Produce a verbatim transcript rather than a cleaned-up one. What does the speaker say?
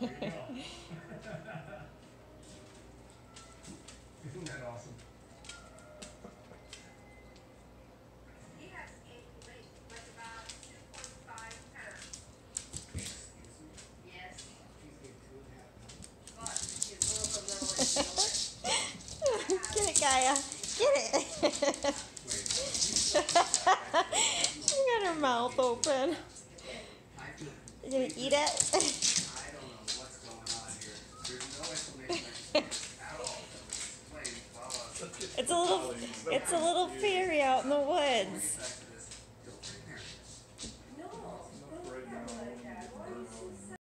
There you go. Isn't that awesome? Get it, Gaia. Get it. She got her mouth open. You gonna eat it? It's a little, it's a little fairy out in the woods.